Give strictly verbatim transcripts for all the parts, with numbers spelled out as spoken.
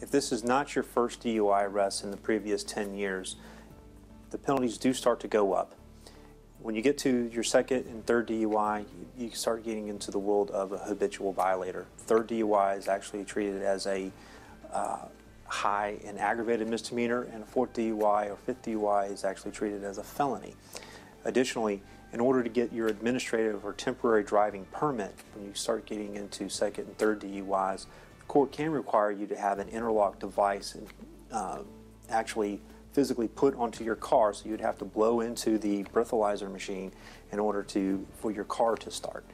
If this is not your first D U I arrest in the previous ten years, the penalties do start to go up. When you get to your second and third D U I, you start getting into the world of a habitual violator. Third D U I is actually treated as a uh, high and aggravated misdemeanor, and a fourth D U I or fifth D U I is actually treated as a felony. Additionally, in order to get your administrative or temporary driving permit, when you start getting into second and third D U Is, the court can require you to have an interlock device and uh, actually physically put onto your car, so you'd have to blow into the breathalyzer machine in order to for your car to start.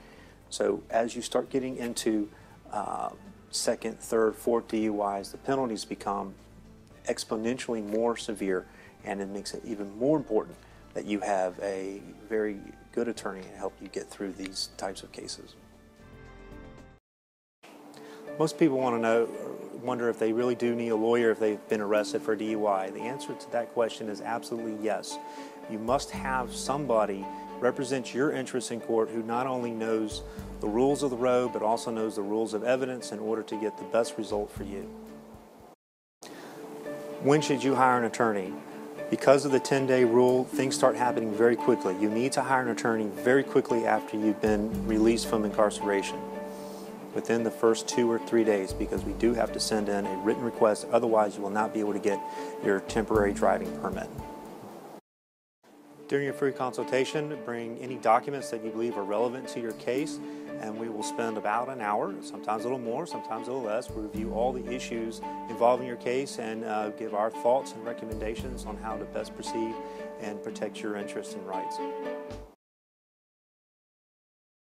So as you start getting into uh, second, third, fourth D U Is, the penalties become exponentially more severe, and it makes it even more important that you have a very good attorney to help you get through these types of cases. Most people want to know, wonder if they really do need a lawyer if they've been arrested for D U I. The answer to that question is absolutely yes. You must have somebody represent your interests in court who not only knows the rules of the road but also knows the rules of evidence in order to get the best result for you. When should you hire an attorney? Because of the ten-day rule, things start happening very quickly. You need to hire an attorney very quickly after you've been released from incarceration, within the first two or three days, because we do have to send in a written request, otherwise you will not be able to get your temporary driving permit. During your free consultation, bring any documents that you believe are relevant to your case, and we will spend about an hour, sometimes a little more, sometimes a little less, review all the issues involving your case and uh, give our thoughts and recommendations on how to best proceed and protect your interests and rights.